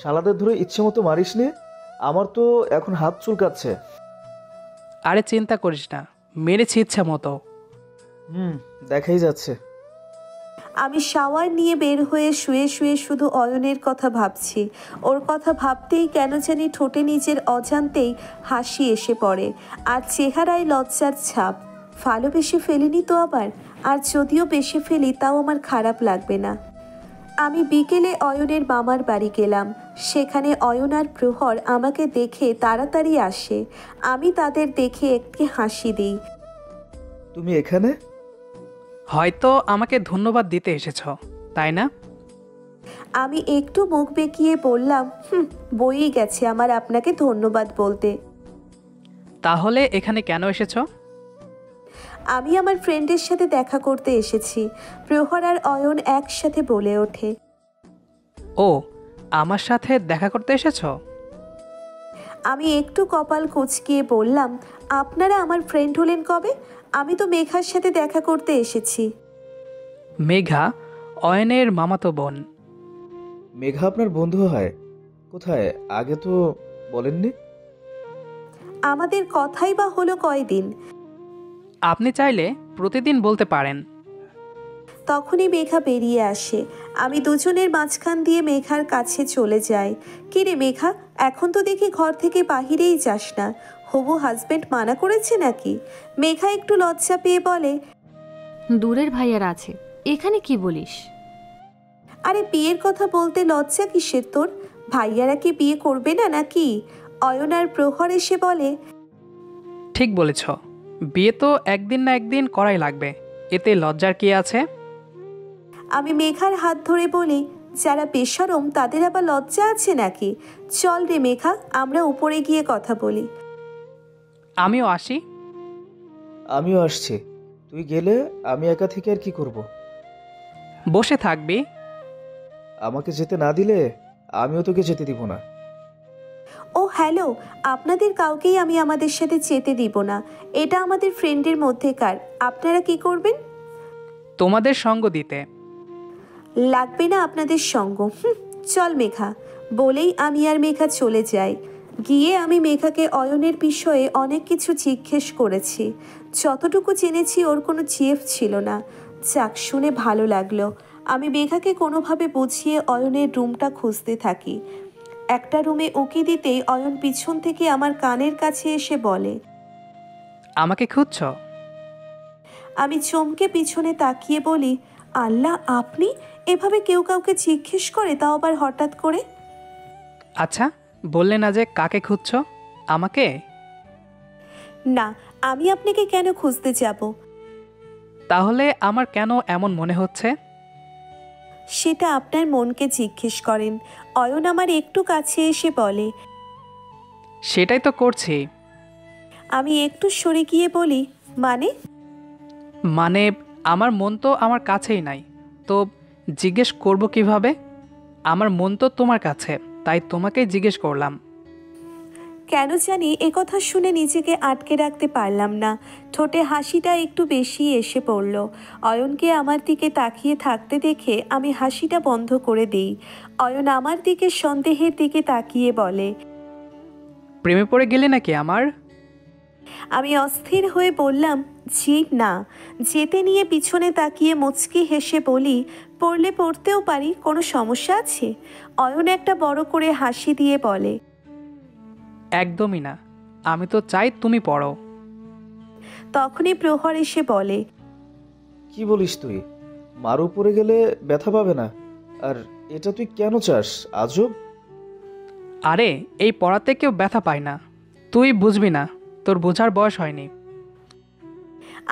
শালাদের ধরে ইচ্ছে মতো মারিসনি, আমার তো এখন হাত চুলকাচ্ছে। আরে চিন্তা করিস না, মেরেছি ইচ্ছা মতো। দেখাই যাচ্ছে। আমি শাওয়ার নিয়ে বের হয়ে শুয়ে শুয়ে শুধু অয়নের কথা ভাবছি। ওর কথা ভাবতেই কেন জানি ঠোঁটে নিজের অজান্তেই হাসি এসে পড়ে, আর চেহারায় লজ্জার ছাপ। ভালোবেসে ফেলিনি তো আবার, আর যদিও বেশি ফেলি তাও আমার খারাপ লাগবে না। আমি বিকেলে অয়নের মামার বাড়ি গেলাম। সেখানে অয়ন আর প্রহর আমাকে দেখে তাড়াতাড়ি আসে। আমি তাদের দেখে একটি হাসি দিই। তুমি এখানে? হয়তো আমাকে ধন্যবাদ দিতে এসেছ, তাই না? আমি একটু মুখ বেঁকিয়ে বললাম, বইয়ে গেছে আমার আপনাকে ধন্যবাদ বলতে। তাহলে এখানে কেন এসেছ? আমি আমার ফ্রেন্ডের সাথে দেখা করতে এসেছি, প্রহর আর অয়ন একসাথে বলে ওঠে। ও, আমার সাথে দেখা করতে এসেছ? আমি একটু কপাল কুঁচকিয়ে বললাম, আপনারা আমার ফ্রেন্ড হলেন কবে? আমি তো মেঘার সাথে দেখা করতে এসেছি। মেঘা অয়নের মামাতো বোন। মেঘা আপনার বন্ধু হয়? কোথায়, আগে তো বলেননি। আমাদের কথাই বা হলো কয়দিন? আপনি চাইলে প্রতিদিন বলতে পারেন। তখনই মেঘা বেরিয়ে আসে। আমি দুজনের মাঝখান দিয়ে মেঘার কাছে চলে যাই। কিরে মেঘা, এখন তো দেখি ঘর থেকে বাহিরেই যাস না, হবু হাজবেন্ড মানা করেছে নাকি? মেঘা একটু লজ্জা পেয়ে বলে, দূরের ভাইয়ার আছে, এখানে কি বলিস? আরে বিয়ের কথা বলতে লজ্জা কিসের তোর? ভাইয়ারা কি বিয়ে করবে না নাকি? অয়ন আর প্রহর এসে বলে, ঠিক বলেছ, বিয়ে তো একদিন না একদিন করাই লাগবে, এতে লজ্জার কি আছে? আমি মেঘার হাত ধরে বলি, যারা বেশরম তাদের আবার লজ্জা আছে নাকি? চল রে মেঘা, আমরা উপরে গিয়ে কথা বলি। আমিও আসছি। তুই গেলে আমি একা থেকে আর কি করব? বসে থাকবি? আমাকে যেতে না দিলে আমিও তোকে যেতে দিব না। ও হ্যালো, আপনাদের কাউকেই আমি আমাদের সাথে যেতে দিব না, এটা আমাদের ফ্রেন্ডের মধ্যেকার। আপনারা কি করবেন? তোমাদের সঙ্গ দিতে। লাগবে না আপনাদের সঙ্গ, চল মেঘা বলেই আমি আর মেঘা চলে যাই। গিয়ে আমি মেঘাকে অয়নের বিষয়ে অনেক কিছু জিজ্ঞেস করেছি। যতটুকু জেনেছি ওর কোনো জিএফ ছিল না। যাক, শুনে ভালো লাগলো। আমি মেঘাকে কোনোভাবে বুঝিয়ে অয়নের রুমটা খুঁজতে থাকি। একটা রুমে উঁকি দিতেই অয়ন পিছন থেকে আমার কানের কাছে এসে বলে, আমাকে খুঁজছ? আমি চমকে পিছনে তাকিয়ে বলি, আল্লাহ, আপনি? এভাবে কেউ কাউকে জিজ্ঞেস করে, তাও আবার হঠাৎ করে? আচ্ছা বললে না যে কাকে খুঁজছ? আমাকে? না, আমি আপনাকে কেন খুঁজতে যাব? তাহলে আমার কেন এমন মনে হচ্ছে? সেটা আপনার মনকে জিজ্ঞেস করেন। অয়ন আমার একটু কাছে এসে বলে, সেটাই তো করছি। আমি একটু সরে গিয়ে বলি, মানে? মানে আমার মন তো আমার কাছেই নাই, তো জিজ্ঞেস করব কিভাবে? আমার মন তো তোমার কাছে, তাই তোমাকেই জিজ্ঞেস করলাম। কেন জানি এ কথা শুনে নিজেকে আটকে রাখতে পারলাম না। ঠোঁটে হাসিটা একটু বেশি এসে পড়ল। অয়নকে আমার দিকে তাকিয়ে থাকতে দেখে আমি হাসিটা বন্ধ করে দিই। অয়ন আমার দিকে সন্দেহের দিকে তাকিয়ে বলে, প্রেমে পড়ে গেলে নাকি আমার? আমি অস্থির হয়ে বললাম, জি না। যেতে নিয়ে পিছনে তাকিয়ে মুচকি হেসে বলি, পড়লে পড়তেও পারি, কোনো সমস্যা আছে? অয়ন একটা বড় করে হাসি দিয়ে বলে, একদমই না, আমি তো চাই তুমি পড়ো। তখনই প্রহর এসে বলে, কি বলিস তুই? মারু পড়ে গেলে ব্যথা পাবে না, আর এটা তুই কেন চাস? আজব। আরে এই পড়াতে কেউ ব্যথা পায় না, তুই বুঝবি না, তোর বোঝার বয়স হয়নি।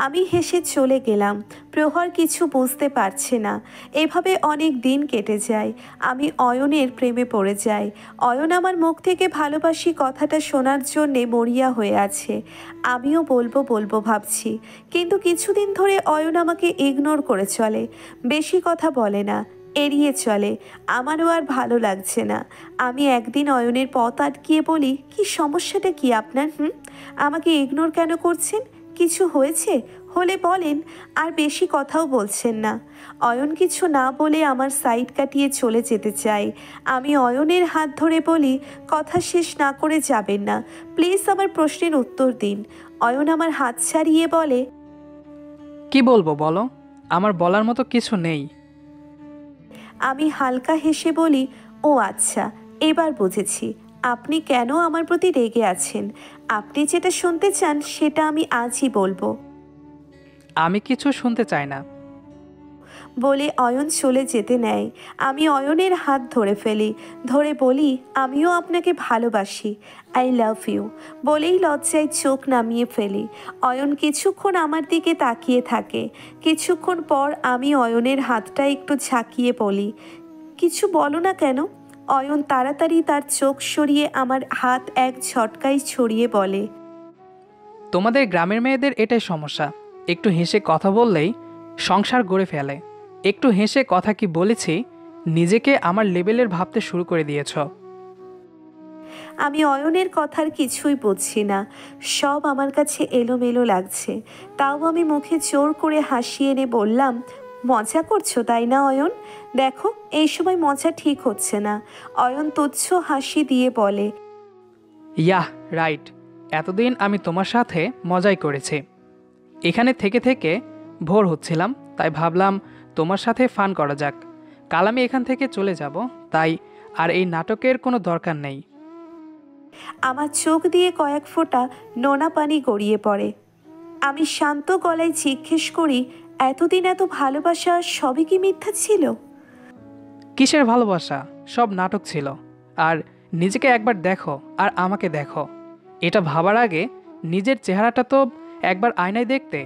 আমি হেসে চলে গেলাম। প্রহর কিছু বুঝতে পারছে না। এভাবে অনেক দিন কেটে যায়। আমি অয়নের প্রেমে পড়ে যাই। অয়ন আমার মুখ থেকে ভালোবাসি কথাটা শোনার জন্যে মরিয়া হয়ে আছে। আমিও বলবো বলবো ভাবছি, কিন্তু কিছুদিন ধরে অয়ন আমাকে ইগনোর করে চলে, বেশি কথা বলে না, এড়িয়ে চলে। আমারও আর ভালো লাগছে না। আমি একদিন অয়নের পথ আটকিয়ে বলি, কি সমস্যাটা কি আপনার? আমাকে ইগনোর কেন করছেন? কিছু হয়েছে? হলে বলেন, আর বেশি কথাও বলছেন না। অয়ন কিছু না বলে আমার সাইড কাটিয়ে চলে যেতে চাই। আমি অয়নের হাত ধরে বলি, কথা শেষ না করে যাবেন না, প্লিজ আমার প্রশ্নের উত্তর দিন। অয়ন আমার হাত ছাড়িয়ে বলে, কি বলবো বলো, আমার বলার মতো কিছু নেই। আমি হালকা হেসে বলি, ও আচ্ছা, এবার বুঝেছি আপনি কেন আমার প্রতি রেগে আছেন। আপনি যেটা শুনতে চান সেটা আমি আজই বলবো। আমি কিছু শুনতে চাই না বলে অয়ন চলে যেতে নেয়। আমি অয়নের হাত ধরে ফেলি, ধরে বলি, আমিও আপনাকে ভালোবাসি, আই লাভ ইউ বলেই লজ্জায় চোখ নামিয়ে ফেলি। অয়ন কিছুক্ষণ আমার দিকে তাকিয়ে থাকে। কিছুক্ষণ পর আমি অয়নের হাতটা একটু ঝাঁকিয়ে বলি, কিছু বলো না কেন? অয়ন তাড়াতাড়ি তার চোখ সরিয়ে আমার হাত এক ঝটকায় ছড়িয়ে বলে, তোমাদের গ্রামের মেয়েদের এটাই সমস্যা, একটু হেসে কথা বললেই সংসার গড়ে ফেলে। একটু হেসে কথা কি বলেছি? নিজেকে আমার লেভেলের ভাবতে শুরু করে দিয়েছ। আমি অয়নের কথার কিছুই বুঝছি না, সব আমার কাছে এলোমেলো লাগছে। তাও আমি মুখে জোর করে হাসি এনে বললাম, মজা করছো তাই না অয়ন? দেখো এই সময় মজা ঠিক হচ্ছে না। অয়ন তুচ্ছ হাসি দিয়ে বলে, ইয়াহ রাইট, এতদিন আমি তোমার সাথে মজাই করেছি, এখানে থেকে থেকে ভোর হচ্ছিলাম, তাই ভাবলাম তোমার সাথে ফান করা যাক। কাল আমি এখান থেকে চলে যাব, তাই আর এই নাটকের কোনো দরকার নেই। আমার চোখ দিয়ে কয়েক ফোঁটা নোনা পানি গড়িয়ে পড়ে। আমি শান্ত গলায় জিজ্ঞেস করি, এতদিন এত ভালোবাসা সবই কি মিথ্যা ছিল? কিসের ভালোবাসা, সব নাটক ছিল। আর নিজেকে একবার দেখো আর আমাকে দেখো, এটা ভাবার আগে নিজের চেহারাটা তো একবার আয়নায় দেখতে।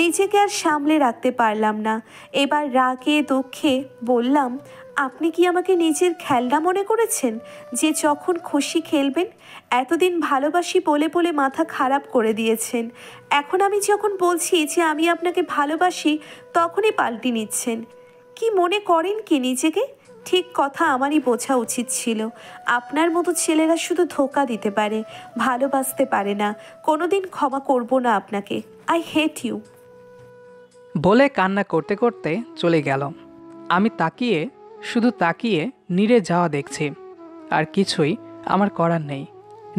নিজেকে আর সামলে রাখতে পারলাম না। এবার রাগে দুঃখে বললাম, আপনি কি আমাকে নিজের খেলনা মনে করেছেন, যে যখন খুশি খেলবেন? এতদিন ভালোবাসি বলে বলে মাথা খারাপ করে দিয়েছেন, এখন আমি যখন বলছি যে আমি আপনাকে ভালোবাসি তখনই পাল্টি নিচ্ছেন। কি মনে করেন কি নিজেকে? ঠিক কথা আমারই বোঝা উচিত ছিল, আপনার মতো ছেলেরা শুধু ধোকা দিতে পারে, ভালোবাসতে পারে না। কোনোদিন ক্ষমা করব না আপনাকে, আই হেট ইউ বলে কান্না করতে করতে চলে গেল। আমি তাকিয়ে শুধু তাকিয়ে নীড়ে যাওয়া দেখছি, আর কিছুই আমার করার নেই।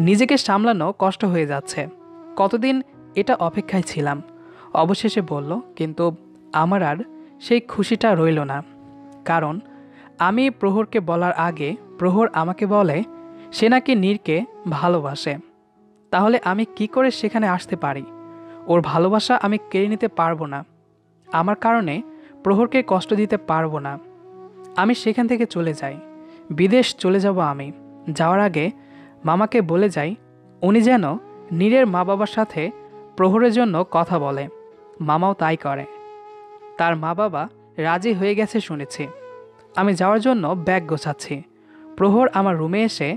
নিজেকে সামলানো কষ্ট হয়ে যাচ্ছে। কতদিন এটা অপেক্ষায় ছিলাম। অবশেষে বলল, কিন্তু আমার আর সেই খুশিটা রইল না, কারণ আমি প্রহরকে বলার আগে প্রহর আমাকে বলে সে নাকি নীরকে ভালোবাসে। তাহলে আমি কি করে সেখানে আসতে পারি? ওর ভালোবাসা আমি কেড়ে নিতে পারবো না, আমার কারণে প্রহরকে কষ্ট দিতে পারবো না। আমি সেখান থেকে চলে যাই, বিদেশ চলে যাব। আমি যাওয়ার আগে মামাকে বলে যাই, উনি যেন নীরের মা বাবার সাথে প্রহরের জন্য কথা বলে। মামাও তাই করে, তার মা বাবা রাজি হয়ে গেছে শুনেছি। আমি যাওয়ার জন্য ব্যাগ গোছাচ্ছি, প্রহর আমার রুমে এসে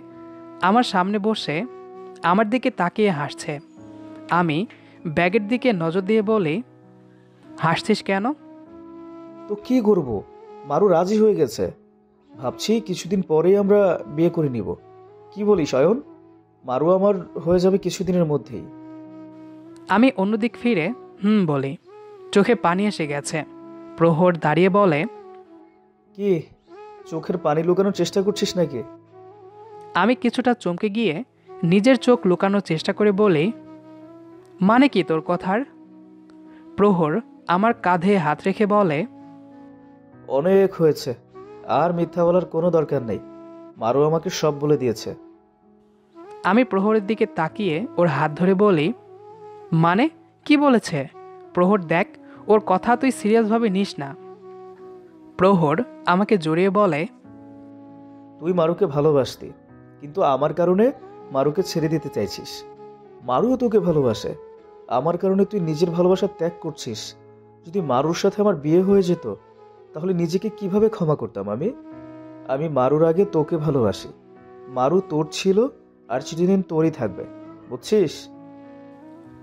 আমার সামনে বসে আমার দিকে তাকিয়ে হাসছে। আমি ব্যাগের দিকে নজর দিয়ে বলি, হাসছিস কেন? তো কি করব, মারু রাজি হয়ে গেছে, ভাবছি কিছুদিন পরেই আমরা বিয়ে করে নিব। কি বলিস অয়ন? মারু আমার হয়ে যাবে কিছুদিনের মধ্যেই। আমি অন্যদিক ফিরে বলি, চোখে পানি এসে গেছে। প্রহর দাঁড়িয়ে বলে, কি চোখের পানি লুকানোর চেষ্টা করছিস নাকি? আমি কিছুটা চমকে গিয়ে নিজের চোখ লুকানোর চেষ্টা করে বলি, মানে কি তোর কথার? প্রহর আমার কাঁধে হাত রেখে বলে, অনেক হয়েছে, আর মিথ্যা বলার কোনো দরকার নেই, মারু আমাকে সব বলে দিয়েছে। আমি প্রহরের দিকে তাকিয়ে ওর হাত ধরে বলি, মানে কি বলেছে? প্রহর দেখ, ওর কথা তুই সিরিয়াসভাবে নিস না। প্রহর আমাকে জড়িয়ে বলে, তুই মারুকে ভালোবাসতি, কিন্তু আমার কারণে মারুকে ছেড়ে দিতে চাইছিস। মারুও তোকে ভালোবাসে, আমার কারণে তুই নিজের ভালোবাসা ত্যাগ করছিস। যদি মারুর সাথে আমার বিয়ে হয়ে যেত তাহলে নিজেকে কিভাবে ক্ষমা করতাম আমি? আমি মারুর আগে তোকে ভালোবাসি, মারু তোর ছিল আর কিছুদিন তোরই থাকবে, বুঝছিস?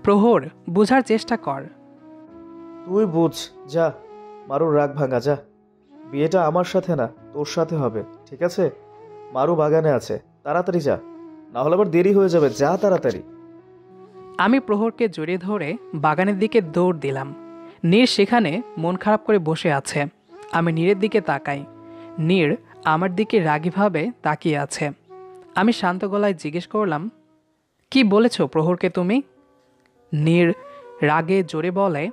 প্রহর, বোঝার চেষ্টা কর। তুই বুঝ, যা মারুর রাগ ভাঙা, যা। বিয়েটা আমার সাথে না, তোর সাথে হবে, ঠিক আছে? মারু বাগানে আছে, তাড়াতাড়ি যা, না হলে আবার দেরি হয়ে যাবে, যা তাড়াতাড়ি। আমি প্রহরকে জড়িয়ে ধরে বাগানের দিকে দৌড় দিলাম। নীর সেখানে মন খারাপ করে বসে আছে। আমি নীরের দিকে তাকাই, নীর আমার দিকে রাগীভাবে তাকিয়ে আছে। আমি শান্ত গলায় জিজ্ঞেস করলাম, কি বলেছ প্রহরকে তুমি? নীর রাগে জোরে বলে,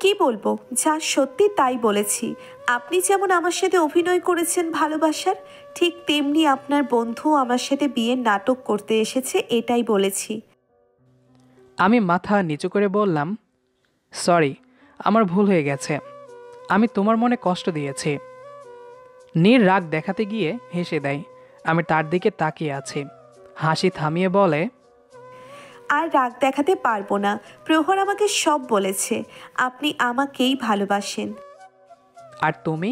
কি বলবো, যা সত্যি তাই বলেছি। আপনি যেমন আমার সাথে অভিনয় করেছেন ভালোবাসার, ঠিক তেমনি আপনার বন্ধু আমার সাথে বিয়ের নাটক করতে এসেছে, এটাই বলেছি। আমি মাথা নিচু করে বললাম, সরি, আমার ভুল হয়ে গেছে, আমি তোমার মনে কষ্ট দিয়েছি। নীর রাগ দেখাতে গিয়ে হেসে দেয়। আমি তার দিকে তাকিয়ে আছি, হাসি থামিয়ে বলে, আর রাগ দেখাতে পারবো না, প্রহর আমাকে সব বলেছে, আপনি আমাকেই ভালোবাসেন। আর তুমি?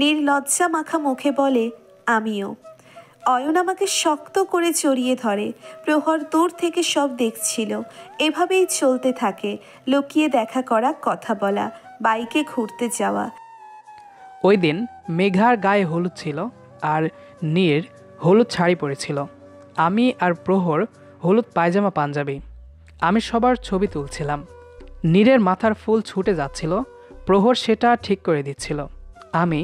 নির্লজ্জা মাখা মুখে বলে, আমিও। অয়ন আমাকে শক্ত করে জড়িয়ে ধরে, প্রহর দূর থেকে সব দেখছিল। এভাবেই চলতে থাকে, লুকিয়ে দেখা করা, কথা বলা, বাইকে ঘুরতে যাওয়া। ওই দিন মেঘার গায়ে হলুদ ছিল আর নীর হলুদ শাড়ি পরেছিল। আমি আর প্রহর হলুদ পায়জামা পাঞ্জাবি। আমি সবার ছবি তুলছিলাম। নীরের মাথার ফুল ছুটে যাচ্ছিল, প্রহর সেটা ঠিক করে দিচ্ছিল, আমি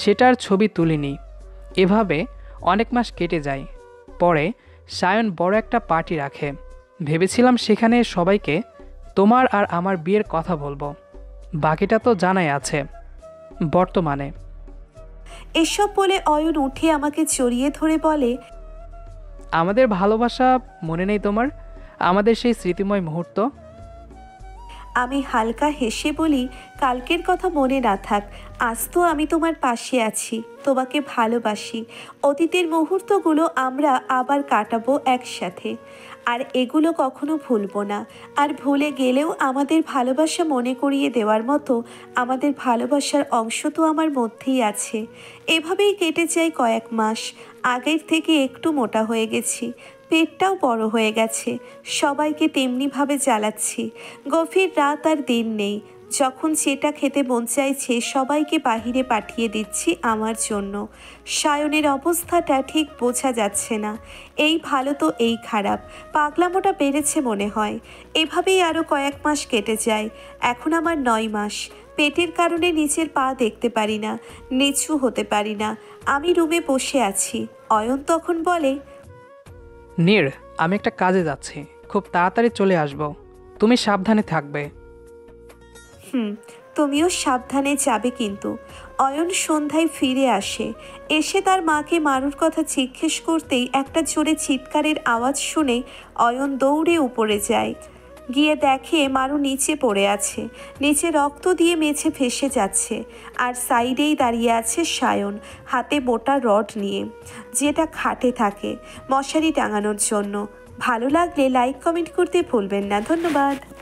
সেটার ছবি তুলিনি। এভাবে অনেক মাস কেটে যায়। পরে সায়ন বড় একটা পার্টি রাখে, ভেবেছিলাম সেখানে সবাইকে তোমার আর আমার বিয়ের কথা বলবো, বাকিটা তো জানাই আছে। বর্তমানে এসব বলে অয়ন উঠে আমাকে জড়িয়ে ধরে বলে, আমাদের ভালোবাসা মনে নেই তোমার? আমাদের সেই স্মৃতিময় মুহূর্ত। আমি হালকা হেসে বলি, কালকের কথা মনে না থাক, আজ তো আমি তোমার পাশে আছি, তোমাকে ভালোবাসি। অতীতের মুহূর্তগুলো আমরা আবার কাটাবো একসাথে, আর এগুলো কখনো ভুলবো না। আর ভুলে গেলেও আমাদের ভালোবাসা মনে করিয়ে দেওয়ার মতো আমাদের ভালোবাসার অংশ তো আমার মধ্যেই আছে। এভাবেই কেটে যায় কয়েক মাস। আগের থেকে একটু মোটা হয়ে গেছি, পেটটাও বড় হয়ে গেছে, সবাইকে তেমনিভাবে জ্বালাচ্ছি। গভীর রাত আর দিন নেই, যখন সেটা খেতে মন চাইছে সবাইকে বাহিরে পাঠিয়ে দিচ্ছি আমার জন্য। সায়নের অবস্থাটা ঠিক বোঝা যাচ্ছে না, এই ভালো তো এই খারাপ, পাগলামোটা বেড়েছে মনে হয়। এভাবেই আরও কয়েক মাস কেটে যায়। এখন আমার 9 মাস। পেটের কারণে নিচের পা দেখতে পারি না, নিচু হতে পারি না। আমি রুমে বসে আছি, অয়ন তখন বলে, নীর, আমি একটা কাজে যাচ্ছি, খুব তাড়াতাড়ি চলে আসব, তুমি সাবধানে থাকবে। তুমিও সাবধানে যাবে কিন্তু। অয়ন সন্ধ্যায় ফিরে আসে, এসে তার মাকে মারুর কথা জিজ্ঞেস করতেই একটা জোরে চিৎকারের আওয়াজ শুনে অয়ন দৌড়ে উপরে যায়। গিয়ে দেখে মারু নিচে পড়ে আছে, নিচে রক্ত দিয়ে মেঝে ভেসে যাচ্ছে, আর সাইডেই দাঁড়িয়ে আছে সায়ন, হাতে মোটা রড নিয়ে, যেটা খাটে থাকে মশারি টাঙানোর জন্য। ভালো লাগলে লাইক কমেন্ট করতে ভুলবেন না। ধন্যবাদ।